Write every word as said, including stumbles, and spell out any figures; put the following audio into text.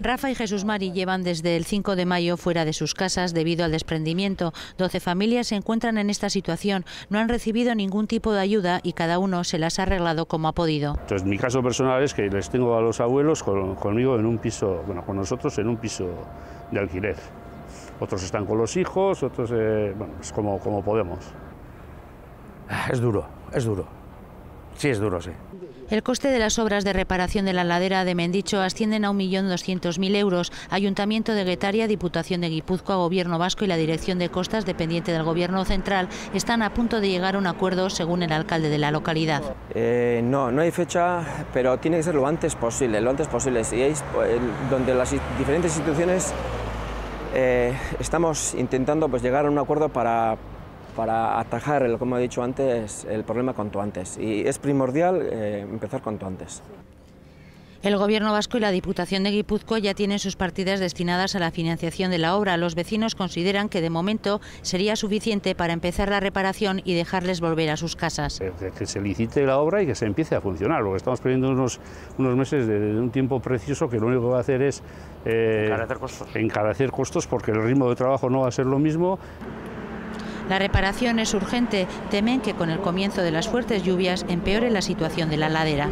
Rafa y Jesús Mari llevan desde el cinco de mayo fuera de sus casas debido al desprendimiento. doce familias se encuentran en esta situación, no han recibido ningún tipo de ayuda y cada uno se las ha arreglado como ha podido. Entonces, mi caso personal es que les tengo a los abuelos con, conmigo en un piso, bueno, con nosotros en un piso de alquiler. Otros están con los hijos, otros, eh, bueno, es como, como podemos. Es duro, es duro. Sí, es duro, sí. El coste de las obras de reparación de la ladera de Mendicho ascienden a un millón doscientos mil euros. Ayuntamiento de Getaria, Diputación de Guipúzcoa, Gobierno Vasco y la Dirección de Costas, dependiente del Gobierno Central, están a punto de llegar a un acuerdo, según el alcalde de la localidad. Eh, no, no hay fecha, pero tiene que ser lo antes posible, lo antes posible. Y es donde las diferentes instituciones eh, estamos intentando pues, llegar a un acuerdo para... para atajar, como he dicho antes, el problema cuanto antes. Y es primordial eh, empezar cuanto antes. El Gobierno Vasco y la Diputación de Guipúzcoa ya tienen sus partidas destinadas a la financiación de la obra. Los vecinos consideran que de momento sería suficiente para empezar la reparación y dejarles volver a sus casas. Que, que se licite la obra y que se empiece a funcionar, porque estamos perdiendo unos, unos meses de, de un tiempo precioso que lo único que va a hacer es... Eh, encarecer costos. Encarecer costos porque el ritmo de trabajo no va a ser lo mismo. La reparación es urgente, temen que con el comienzo de las fuertes lluvias empeore la situación de la ladera.